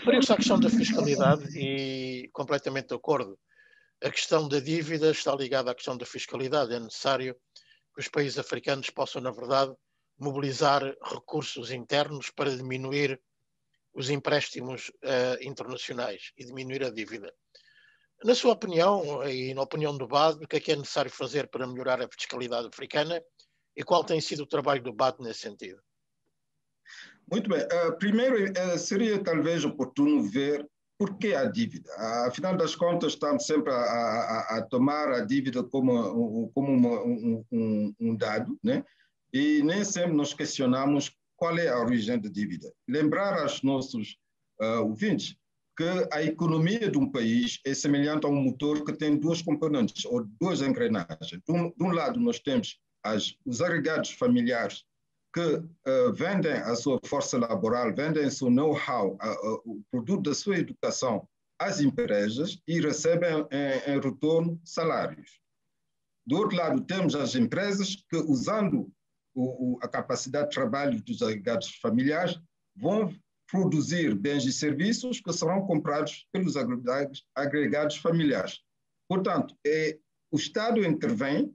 Referiu-se à questão da fiscalidade e completamente de acordo. A questão da dívida está ligada à questão da fiscalidade. É necessário que os países africanos possam, na verdade, mobilizar recursos internos para diminuir os empréstimos internacionais e diminuir a dívida. Na sua opinião e na opinião do BAD, o que é necessário fazer para melhorar a fiscalidade africana e qual tem sido o trabalho do BAD nesse sentido? Muito bem. Primeiro, seria talvez oportuno ver por que a dívida. Afinal das contas, estamos sempre a tomar a dívida como um dado, né? E nem sempre nos questionamos qual é a origem da dívida. Lembrar aos nossos ouvintes que a economia de um país é semelhante a um motor que tem duas componentes, ou duas engrenagens. De um lado, nós temos os agregados familiares que vendem a sua força laboral, vendem o seu know-how, o produto da sua educação às empresas e recebem em retorno salários. Do outro lado, temos as empresas que, usando a capacidade de trabalho dos agregados familiares, vão produzir bens e serviços que serão comprados pelos agregados familiares. Portanto, o Estado intervém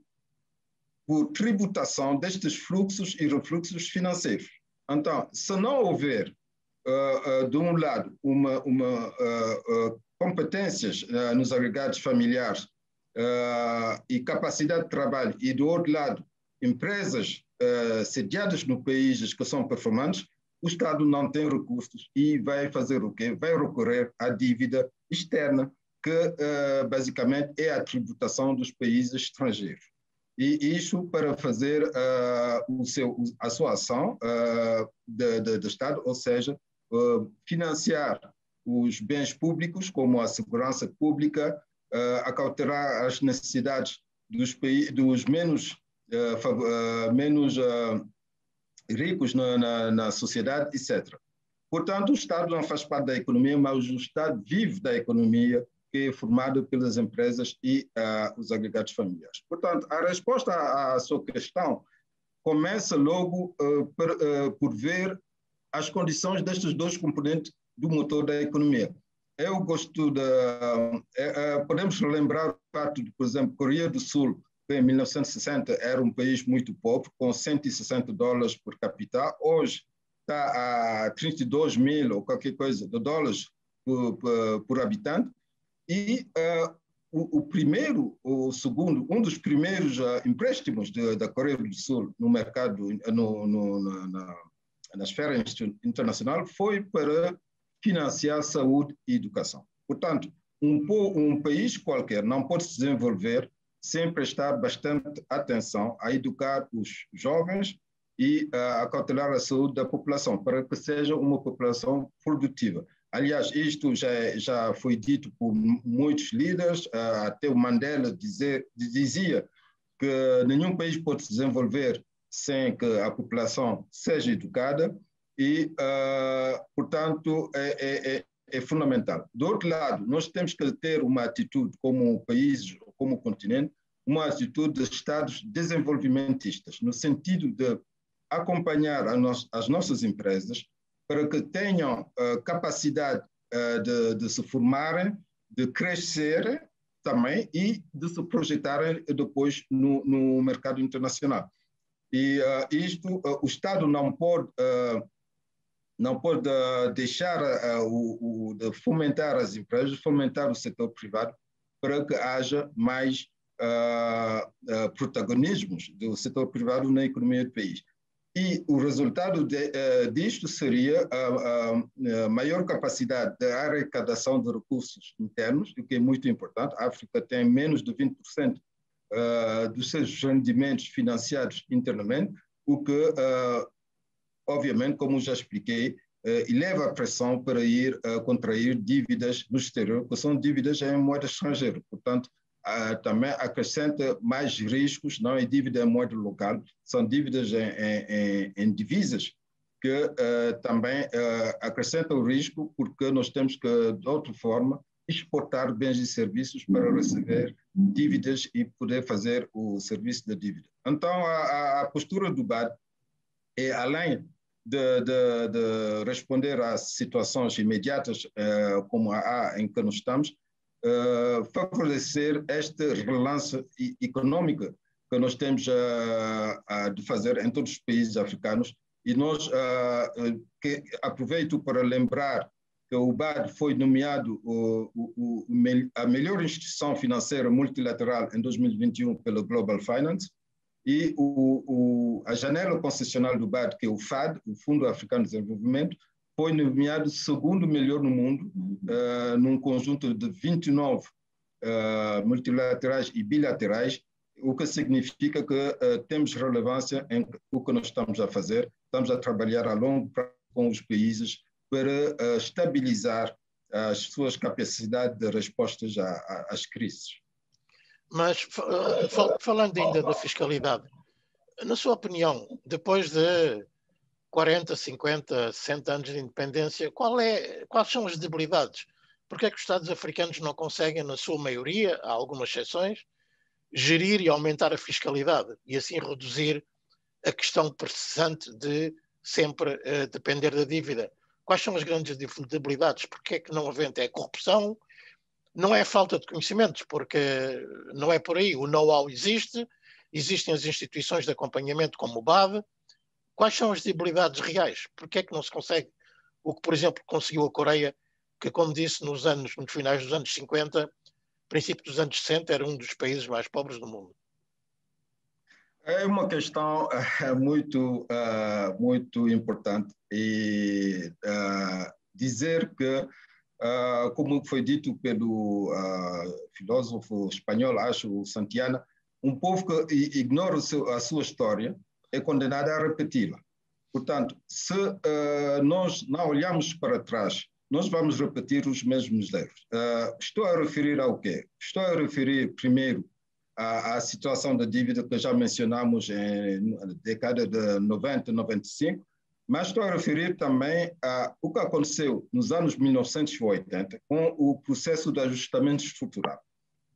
por tributação destes fluxos e refluxos financeiros. Então, se não houver, de um lado, competências nos agregados familiares e capacidade de trabalho, e do outro lado, empresas sediadas no país que são performantes, o Estado não tem recursos e vai fazer o quê? Vai recorrer à dívida externa, que basicamente é a tributação dos países estrangeiros. E isso para fazer a sua ação do Estado, ou seja, financiar os bens públicos, como a segurança pública, acautelar as necessidades dos menos ricos na sociedade, etc. Portanto, o Estado não faz parte da economia, mas o Estado vive da economia, que é formado pelas empresas e os agregados familiares. Portanto, a resposta à sua questão começa logo por ver as condições destes dois componentes do motor da economia. Eu gosto de... podemos lembrar o fato de, por exemplo, Coreia do Sul, em 1960 era um país muito pobre, com 160 dólares por capita. Hoje está a 32 mil ou qualquer coisa de dólares por habitante. E um dos primeiros empréstimos da Coreia do Sul no mercado, na esfera internacional, foi para financiar saúde e educação. Portanto, um país qualquer não pode se desenvolver sem prestar bastante atenção a educar os jovens e a cautelar a saúde da população, para que seja uma população produtiva. Aliás, isto já foi dito por muitos líderes, até o Mandela dizia que nenhum país pode se desenvolver sem que a população seja educada e, portanto, é fundamental. Do outro lado, nós temos que ter uma atitude como países, como continente, uma atitude de estados desenvolvimentistas, no sentido de acompanhar as nossas empresas para que tenham capacidade de se formarem, de crescerem também e de se projetarem depois no mercado internacional. E o Estado não pode deixar de fomentar as empresas, fomentar o setor privado, para que haja mais protagonismos do setor privado na economia do país. E o resultado disto seria a maior capacidade de arrecadação de recursos internos, o que é muito importante. A África tem menos de 20% dos seus rendimentos financiados internamente, o que, obviamente, como já expliquei, eleva a pressão para ir contrair dívidas no exterior, que são dívidas em moeda estrangeira. Portanto, também acrescenta mais riscos, não é dívida em moeda local, são dívidas em divisas, que também acrescentam o risco, porque nós temos que, de outra forma, exportar bens e serviços para receber dívidas e poder fazer o serviço da dívida. Então, a postura do BAD é, além de responder às situações imediatas como a em que nós estamos, favorecer este relance econômico que nós temos de fazer em todos os países africanos. E nós aproveito para lembrar que o BAD foi nomeado a melhor instituição financeira multilateral em 2021 pelo Global Finance, e a janela concessional do BAD, que é o FAD, o Fundo Africano de Desenvolvimento, foi nomeado segundo melhor no mundo, num conjunto de 29 multilaterais e bilaterais, o que significa que temos relevância em o que nós estamos a fazer. Estamos a trabalhar a longo prazo com os países para estabilizar as suas capacidades de respostas às crises. Mas, falando ainda da fiscalidade, na sua opinião, depois de 40, 50, 100 anos de independência, quais são as debilidades? Porque é que os Estados africanos não conseguem, na sua maioria, há algumas exceções, gerir e aumentar a fiscalidade e assim reduzir a questão persistente de sempre depender da dívida? Quais são as grandes debilidades? Porque é que não aventa? É corrupção? Não é falta de conhecimentos, porque não é por aí. O know-how existe, existem as instituições de acompanhamento como o BAD. Quais são as debilidades reais? Porque é que não se consegue o que, por exemplo, conseguiu a Coreia, que, como disse, nos finais dos anos 50, princípio dos anos 60, era um dos países mais pobres do mundo? É uma questão muito importante, e dizer que, como foi dito pelo filósofo espanhol, acho, Santillana, um povo que ignora a sua história é condenado a repeti-la. Portanto, se nós não olharmos para trás, nós vamos repetir os mesmos erros. Estou a referir ao quê? Estou a referir, primeiro, à situação da dívida que já mencionamos na década de 90, 95, mas estou a referir também a o que aconteceu nos anos 1980 com o processo de ajustamento estrutural.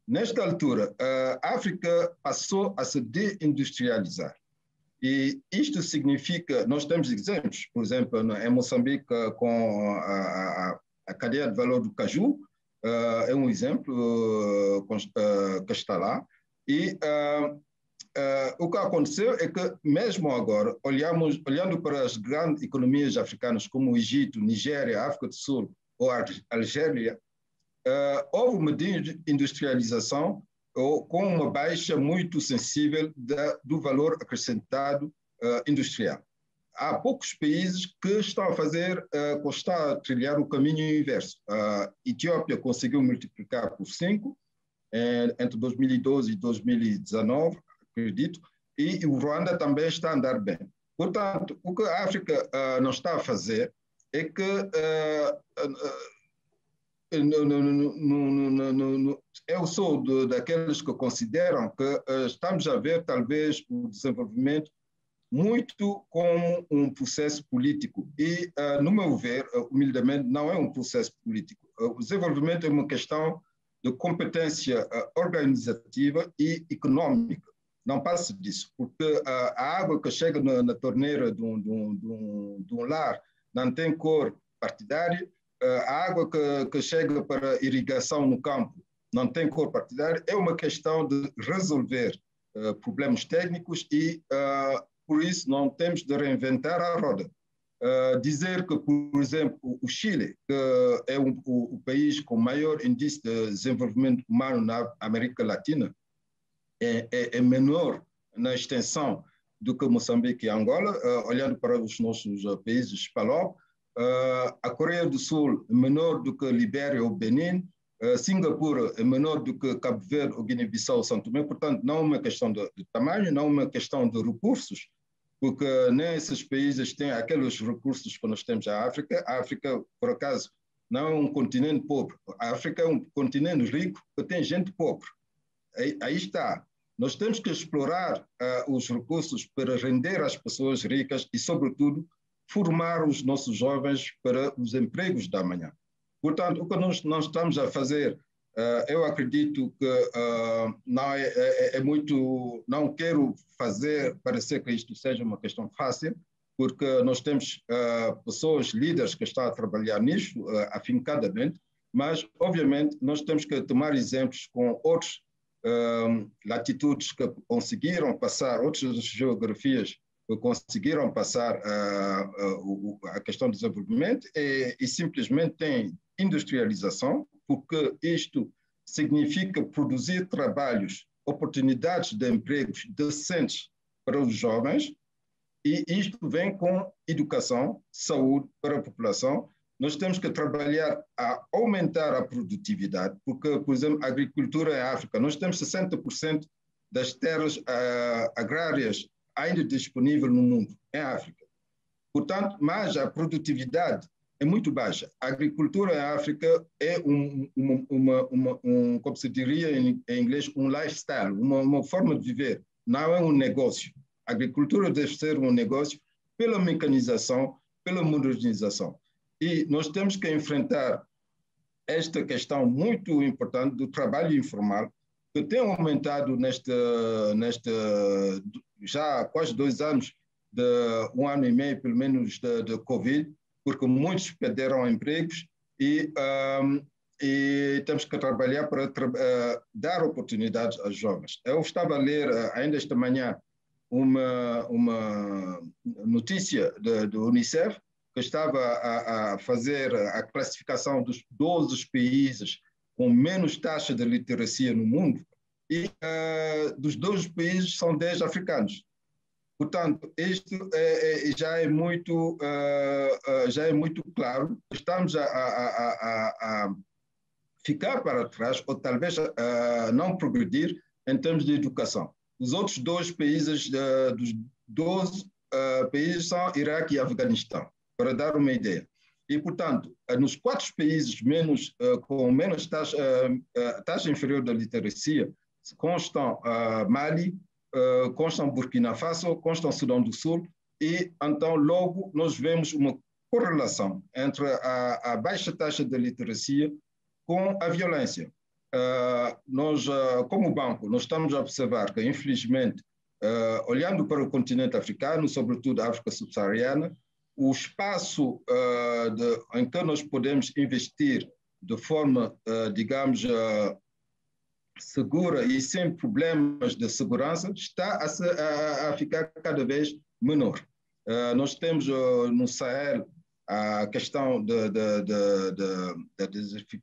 Nesta altura, a África passou a se deindustrializar. E isto significa, nós temos exemplos, por exemplo, em Moçambique, com a cadeia de valor do caju, é um exemplo que está lá. E o que aconteceu é que, mesmo agora, olhando para as grandes economias africanas como o Egito, Nigéria, África do Sul ou Algéria, houve uma industrialização com uma baixa muito sensível do valor acrescentado industrial. Há poucos países que estão a fazer, trilhar o caminho inverso. A Etiópia conseguiu multiplicar por 5, entre 2012 e 2019, acredito, e o Ruanda também está a andar bem. Portanto, o que a África não está a fazer é que eu sou daqueles que consideram que estamos a ver talvez o desenvolvimento muito como um processo político. E, no meu ver, humildemente, não é um processo político. O desenvolvimento é uma questão de competência organizativa e econômica. Não passa disso, porque a água que chega na torneira de um lar não tem cor partidária, a água que chega para irrigação no campo não tem cor partidária. É uma questão de resolver problemas técnicos e, por isso, não temos de reinventar a roda. Dizer que, por exemplo, o Chile, que é o país com maior índice de desenvolvimento humano na América Latina, é menor na extensão do que Moçambique e Angola, olhando para os nossos países PALOP. A Coreia do Sul é menor do que Libéria ou Benin. Singapura é menor do que Cabo Verde ou Guiné-Bissau ou São Tomé. Portanto, não é uma questão de tamanho, não é uma questão de recursos, porque nem esses países têm aqueles recursos que nós temos à África. A África, por acaso, não é um continente pobre. A África é um continente rico que tem gente pobre. Aí está. Nós temos que explorar os recursos para render às pessoas ricas e, sobretudo, formar os nossos jovens para os empregos da manhã. Portanto, o que nós estamos a fazer, eu acredito que não quero fazer parecer que isto seja uma questão fácil, porque nós temos pessoas, líderes que estão a trabalhar nisto afincadamente, mas, obviamente, nós temos que tomar exemplos com outros latitudes que conseguiram passar, outras geografias que conseguiram passar a questão do desenvolvimento e simplesmente tem industrialização, porque isto significa produzir trabalhos, oportunidades de empregos decentes para os jovens, e isto vem com educação, saúde para a população. Nós temos que trabalhar a aumentar a produtividade, porque, por exemplo, a agricultura em África, nós temos 60% das terras agrárias ainda disponíveis no mundo, em África. Portanto, mas a produtividade é muito baixa. A agricultura em África é como se diria em inglês, um lifestyle, uma forma de viver, não é um negócio. A agricultura deve ser um negócio pela mecanização, pela modernização. E nós temos que enfrentar esta questão muito importante do trabalho informal, que tem aumentado já há quase 2 anos, de 1 ano e meio, pelo menos, de Covid, porque muitos perderam empregos e temos que trabalhar para dar oportunidades aos jovens. Eu estava a ler ainda esta manhã uma notícia do Unicef, que estava a fazer a classificação dos 12 países com menos taxa de literacia no mundo, e dos 12 países são 10 africanos. Portanto, isto já é muito claro. Estamos a ficar para trás, ou talvez não progredir em termos de educação. Os outros 2 países, dos 12 países, são Iraque e Afeganistão, para dar uma ideia. E, portanto, nos 4 países com menos taxa inferior da literacia, constam Mali, constam Burkina Faso, constam Sudão do Sul, e então logo nós vemos uma correlação entre a baixa taxa de literacia com a violência. Nós, como banco, nós estamos a observar que, infelizmente, olhando para o continente africano, sobretudo a África subsaariana, o espaço em que nós podemos investir de forma, digamos, segura e sem problemas de segurança, está a ficar cada vez menor. Nós temos no Sahel a questão da desertificação,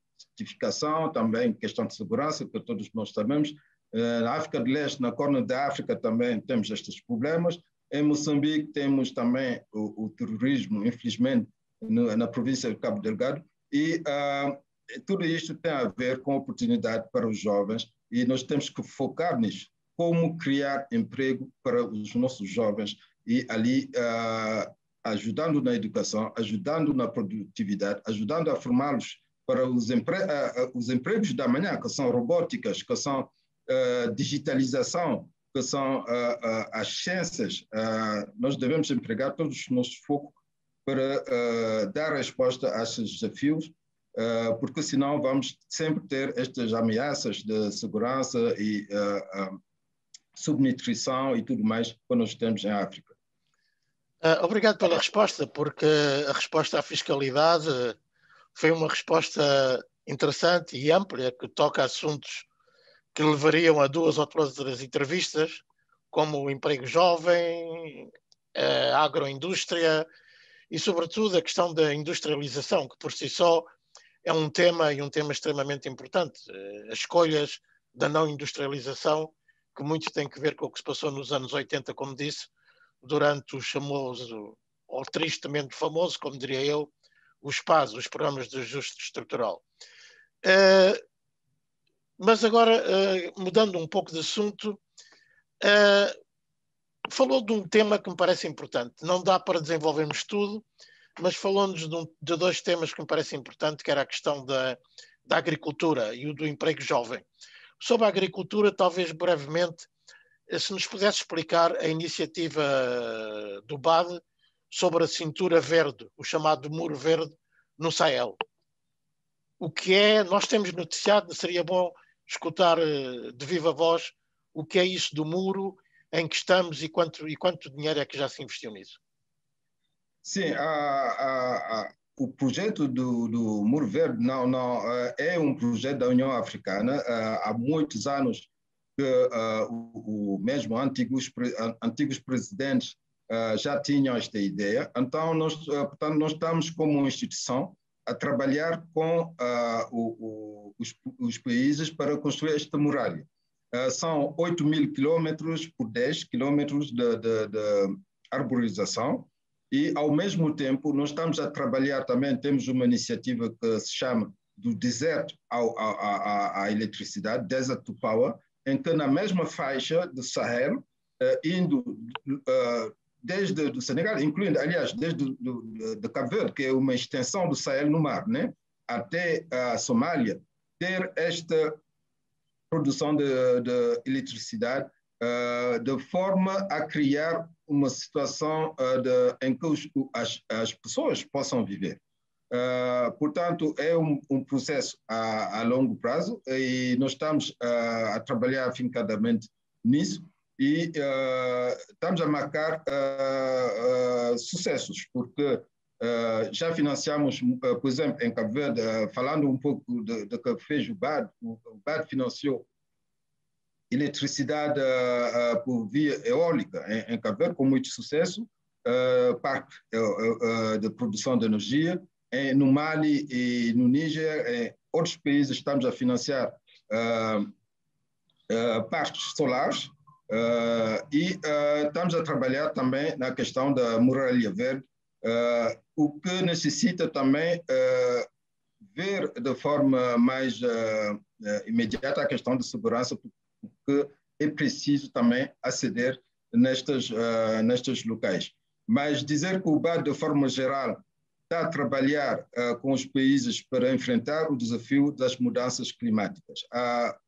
também questão de segurança, que todos nós sabemos. Na África do Leste, na Corno da África, também temos estes problemas. Em Moçambique temos também o terrorismo, infelizmente, na província de Cabo Delgado, e tudo isto tem a ver com oportunidade para os jovens, e nós temos que focar nisso, como criar emprego para os nossos jovens, e ali ajudando na educação, ajudando na produtividade, ajudando a formá-los para os empregos da manhã, que são robóticas, que são digitalização, que são as ciências. Nós devemos empregar todos os nossos focos para dar resposta a esses desafios, porque senão vamos sempre ter estas ameaças de segurança e subnutrição e tudo mais que nós temos em África. Obrigado pela resposta, porque a resposta à fiscalidade foi uma resposta interessante e ampla, que toca a assuntos que levariam a 2 ou 3 entrevistas, como o emprego jovem, a agroindústria e, sobretudo, a questão da industrialização, que por si só é um tema, e um tema extremamente importante. As escolhas da não industrialização, que muito tem que ver com o que se passou nos anos 80, como disse, durante o famoso, ou tristemente famoso, como diria eu, os PAS, os Programas de Ajuste Estrutural. Mas agora, mudando um pouco de assunto, falou de um tema que me parece importante. Não dá para desenvolvermos tudo, mas falou-nos de 2 temas que me parecem importantes, que era a questão da agricultura e o do emprego jovem. Sobre a agricultura, talvez brevemente, se nos pudesse explicar a iniciativa do BAD sobre a cintura verde, o chamado muro verde, no Sahel. O que é, nós temos noticiado, seria bom escutar de viva voz o que é isso do muro, em que estamos e quanto dinheiro é que já se investiu nisso. Sim, o projeto do Muro Verde não é um projeto da União Africana. Há muitos anos que mesmo antigos presidentes já tinham esta ideia. Então, portanto, nós estamos como instituição a trabalhar com os países para construir esta muralha. São 8 mil quilômetros por 10 quilômetros de arborização e, ao mesmo tempo, nós estamos a trabalhar também, temos uma iniciativa que se chama do deserto à eletricidade, Desert to Power, em que na mesma faixa do Sahel, indo desde o Senegal, incluindo, aliás, desde de Cabo Verde, que é uma extensão do Sahel no mar, né, até a Somália, ter esta produção de eletricidade de forma a criar uma situação em que as pessoas possam viver. Portanto, é um processo a longo prazo e nós estamos a trabalhar afincadamente nisso e estamos a marcar sucessos, porque já financiamos, por exemplo, em Cabo Verde, falando um pouco do que fez o BAD. O BAD financiou eletricidade por via eólica em Cabo Verde, com muito sucesso, parque de produção de energia. No Mali e no Níger, em outros países, estamos a financiar parques solares e estamos a trabalhar também na questão da muralha verde, o que necessita também ver de forma mais imediata a questão de segurança, porque é preciso também aceder nestes locais. Mas dizer que o BAD, de forma geral, está a trabalhar com os países para enfrentar o desafio das mudanças climáticas.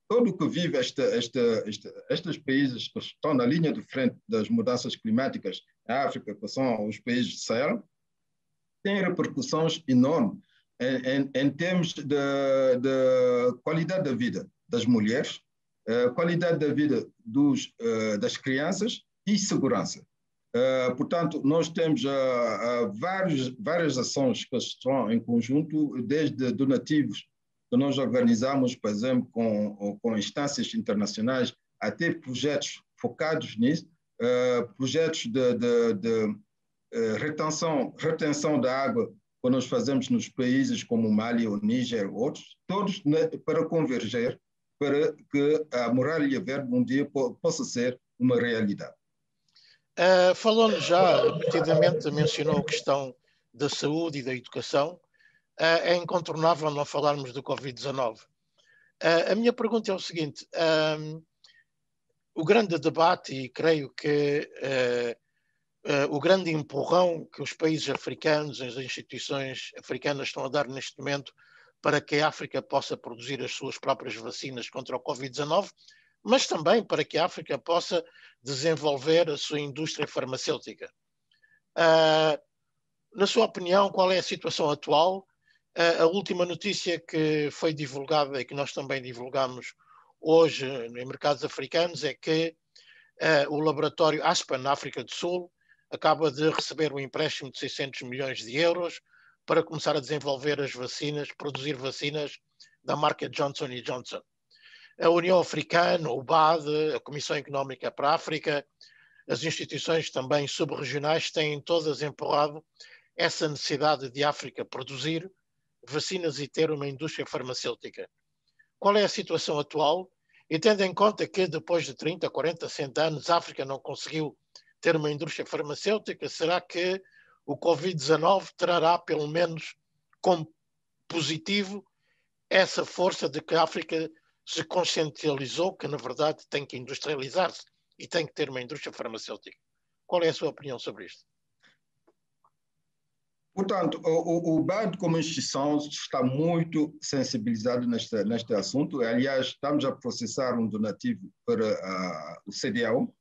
Todo o que vive estes países que estão na linha de frente das mudanças climáticas na África, que são os países do Sahel, tem repercussões enormes em termos de qualidade da vida das mulheres, qualidade da vida das crianças e segurança. Portanto, nós temos várias ações que estão em conjunto, desde donativos que nós organizamos, por exemplo, com instâncias internacionais, até projetos focados nisso, projetos de retenção da água que nós fazemos nos países como o Mali, o Níger, outros, todos para converger para que a muralha verde um dia possa ser uma realidade. Falou-nos já repetidamente, mencionou a questão da saúde e da educação. É incontornável não falarmos do Covid-19. A minha pergunta é o seguinte: o grande debate, e creio que o grande empurrão que os países africanos, as instituições africanas estão a dar neste momento para que a África possa produzir as suas próprias vacinas contra o Covid-19, mas também para que a África possa desenvolver a sua indústria farmacêutica. Na sua opinião, qual é a situação atual? A última notícia que foi divulgada e que nós também divulgamos hoje em Mercados Africanos é que o laboratório Aspen, na África do Sul, acaba de receber um empréstimo de 600 milhões de euros para começar a desenvolver as vacinas, produzir vacinas da marca Johnson & Johnson. A União Africana, o BAD, a Comissão Económica para a África, as instituições também subregionais têm todas empurrado essa necessidade de a África produzir vacinas e ter uma indústria farmacêutica. Qual é a situação atual? E tendo em conta que depois de 30, 40, 60 anos a África não conseguiu ter uma indústria farmacêutica, será que o Covid-19 trará pelo menos como positivo essa força de que a África se conscientizou que, na verdade, tem que industrializar-se e tem que ter uma indústria farmacêutica? Qual é a sua opinião sobre isto? Portanto, o BAD, como instituição, está muito sensibilizado neste assunto. Aliás, estamos a processar um donativo para o CDEAO,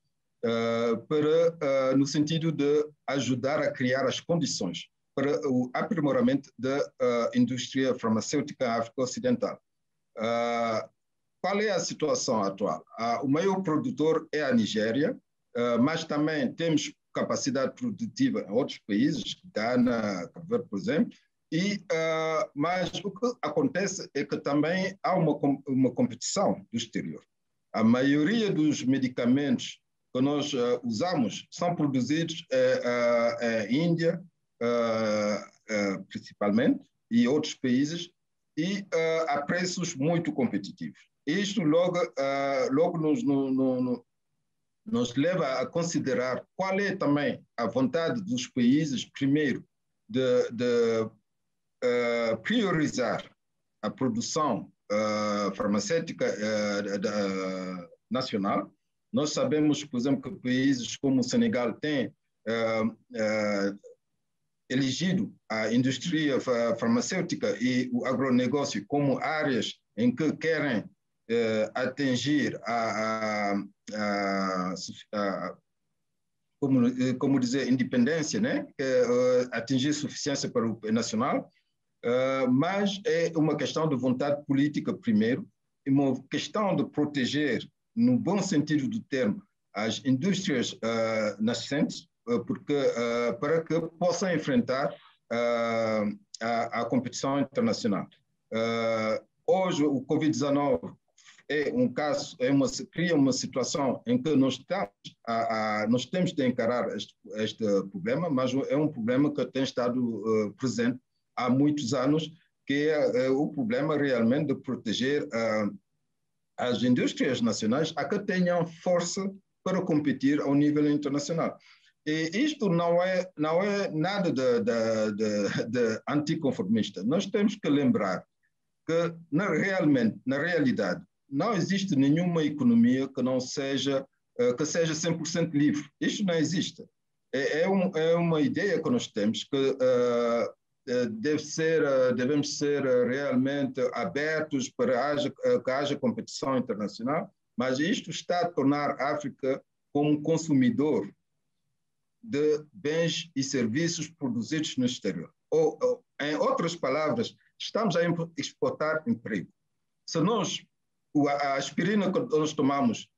no sentido de ajudar a criar as condições para o aprimoramento da indústria farmacêutica na África Ocidental. Qual é a situação atual? O maior produtor é a Nigéria, mas também temos capacidade produtiva a outros países, Ghana, Cabo Verde, por exemplo, mas o que acontece é que também há uma competição do exterior. A maioria dos medicamentos que nós usamos são produzidos na Índia, principalmente, e outros países, e a preços muito competitivos. Isto logo nos leva a considerar qual é também a vontade dos países, primeiro, de priorizar a produção farmacêutica nacional. Nós sabemos, por exemplo, que países como o Senegal têm elegido a indústria farmacêutica e o agronegócio como áreas em que querem atingir a independência, né? Atingir suficiência para o nacional, mas é uma questão de vontade política primeiro, e uma questão de proteger, no bom sentido do termo, as indústrias nascentes, porque, para que possam enfrentar a competição internacional. Hoje, o Covid-19 é um caso, cria uma situação em que nós temos de encarar este problema, mas é um problema que tem estado presente há muitos anos, que é o problema realmente de proteger as indústrias nacionais a que tenham força para competir ao nível internacional. E isto não é nada de anticonformista. Nós temos que lembrar que, na realidade, não existe nenhuma economia que não seja, 100% livre. Isto não existe. É uma ideia que nós temos, que devemos ser realmente abertos para que haja competição internacional, mas isto está a tornar a África como consumidor de bens e serviços produzidos no exterior. Ou, em outras palavras, estamos a exportar emprego. Se nós, a aspirina que nós tomamos,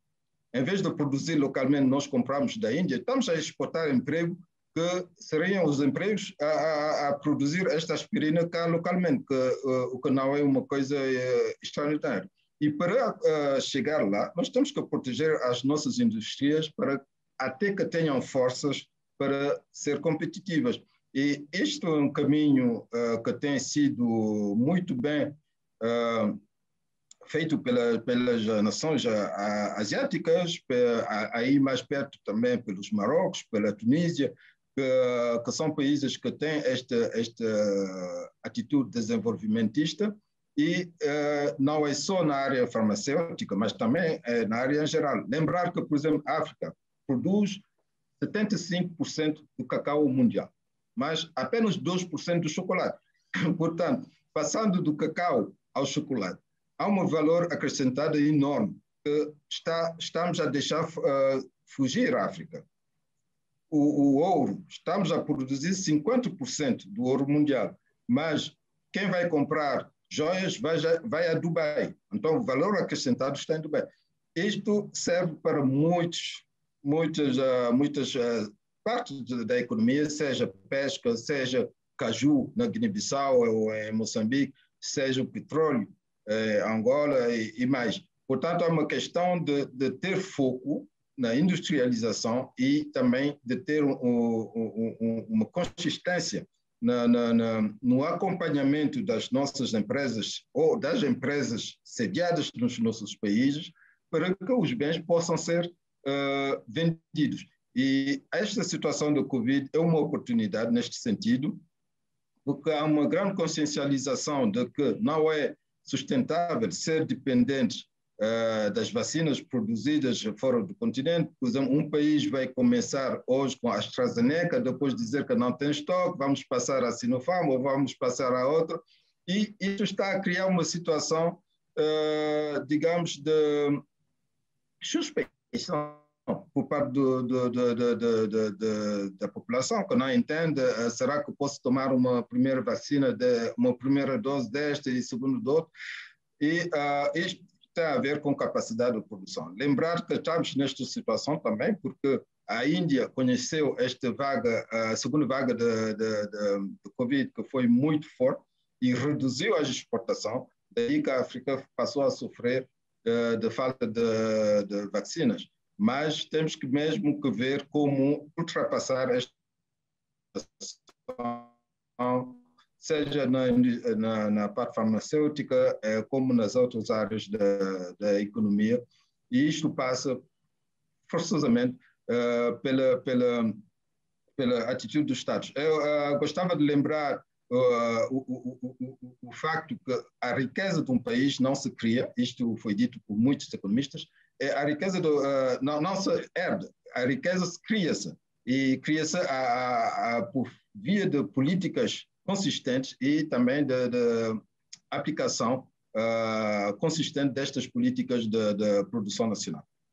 em vez de produzir localmente, nós compramos da Índia, estamos a exportar emprego, que seriam os empregos a produzir esta aspirina cá localmente, o que não é uma coisa extraordinária. E para chegar lá, nós temos que proteger as nossas indústrias para até que tenham forças para ser competitivas. E este é um caminho que tem sido muito bem feito pelas nações asiáticas, aí mais perto também pelos Marrocos, pela Tunísia, que são países que têm esta atitude desenvolvimentista, e não é só na área farmacêutica, mas também na área em geral. Lembrar que, por exemplo, a África produz 75% do cacau mundial, mas apenas 2% do chocolate. Portanto, passando do cacau ao chocolate, há um valor acrescentado enorme que estamos a deixar fugir à África. O ouro, estamos a produzir 50% do ouro mundial, mas quem vai comprar joias vai a Dubai. Então, o valor acrescentado está em Dubai. Isto serve para muitas partes da economia, seja pesca, seja caju na Guiné-Bissau ou em Moçambique, seja o petróleo, Angola e mais. Portanto, é uma questão de ter foco na industrialização e também de ter uma consistência no acompanhamento das nossas empresas ou das empresas sediadas nos nossos países para que os bens possam ser vendidos. E esta situação do Covid é uma oportunidade neste sentido, porque há uma grande consciencialização de que não é sustentável ser dependente das vacinas produzidas fora do continente. Por exemplo, um país vai começar hoje com a AstraZeneca, depois dizer que não tem estoque, vamos passar a Sinopharm ou vamos passar a outra, e isso está a criar uma situação, digamos, de suspeita por parte da população, que não entende, será que posso tomar uma primeira vacina, uma primeira dose desta e segunda dose? E isto tem a ver com capacidade de produção. Lembrar que estamos nesta situação também, porque a Índia conheceu esta vaga, a segunda vaga de Covid, que foi muito forte e reduziu a exportação, daí que a África passou a sofrer de falta de vacinas. Mas temos que mesmo que ver como ultrapassar esta situação, seja na parte farmacêutica, como nas outras áreas da economia. E isto passa forçosamente pela atitude dos Estados. Eu gostava de lembrar o facto que a riqueza de um país não se cria, isto foi dito por muitos economistas, a riqueza não se herda, a riqueza cria-se, e cria-se por via de políticas consistentes e também de aplicação consistente destas políticas de produção nacional.